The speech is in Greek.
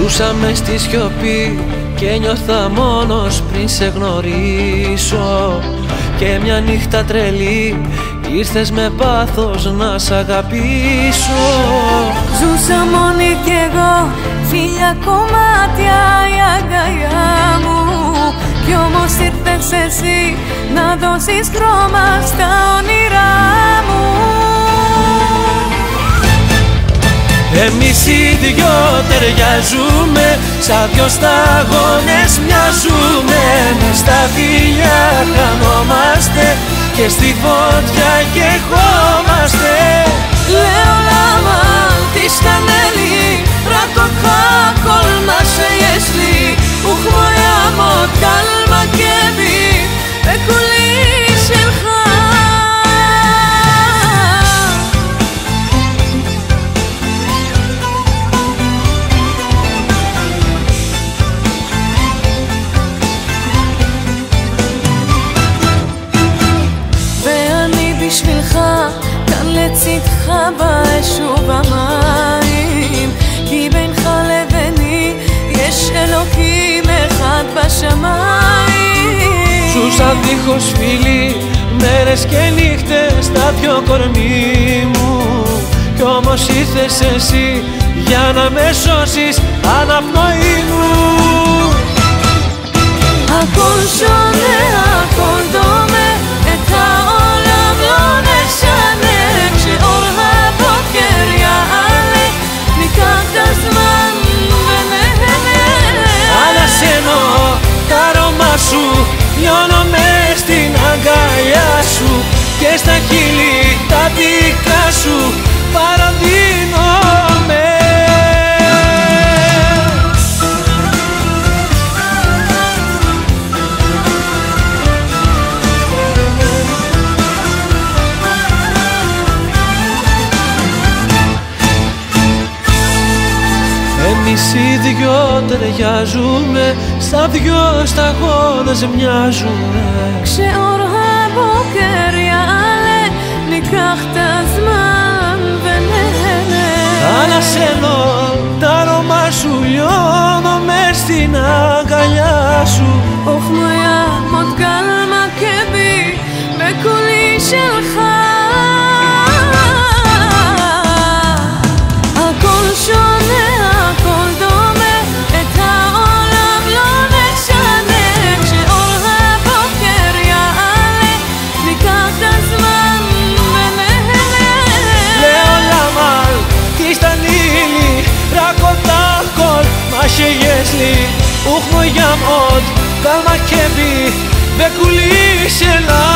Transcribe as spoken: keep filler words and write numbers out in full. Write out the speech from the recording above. Ζούσαμε στη σιωπή και νιώθα μόνος πριν σε γνωρίσω. Και μια νύχτα τρελή ήρθες με πάθος να σ' αγαπήσω. Ζούσα μόνη κι εγώ, χίλια κομμάτια η αγκαλιά μου. Κι όμως ήρθες εσύ να δώσεις χρώμα στα όνειρά μου. Εμείς οι δυο ταιριάζουμε, σαν δυο σταγόνες μοιάζουμε. Μες στα φιλιά χανόμαστε και στη φωτιά καιγόμαστε. Λέω λάμα τη στανέλη, ρακοχά κόλμα σε γεσλή. Ουχ μωρά μου κάλμα και μπι, πεκουλής ελχά. כאן לצדך באשוב המים, כי בינך לביני יש אלוקים אחד בשמיים. Ζούσα δίχως φίλοι, μέρες και νύχτες στα δυο κορμί μου. Κι όμως ήρθες εσύ για να με σώσεις αναπνοή μου. Ακόν ζωνε, ακόν δώμε, ετά όλα μιώνεσανε. Ξεόλα από κεριά άνε, μη κατασμάν βενένε. Αλλά σ' εννοώ, τα αρώμα σου λιώνω μες στην αγκαλιά σου. Και στα χείλη τα δικά σου παραδίνομαι. Εμείς οι δυο ταιριάζουμε, στα δυο σταγόνες μοιάζουμε. Ξεωρά μποκεριά, αλλά νικάχτας μαν βενένε. Ανασένω, τα αρώμα σου λιώνω μες στην αγκαλιά σου. Οχ μωρά, μοτ κάλμα και μπι, με κουλή σελχά. Ακόν σωνε, ακόν δώμε, ετά όλα βλώνε ξανέ. Ξεόλα από χέρια άνε, νικάχτας μαν βενένε. Λέω λάμαλ, της τα νύλη, ρακοντά κολ, μάχε γέσλι. Ουχ μου γιαμ ότ, κάλμα και μπι, βεκουλή σελά.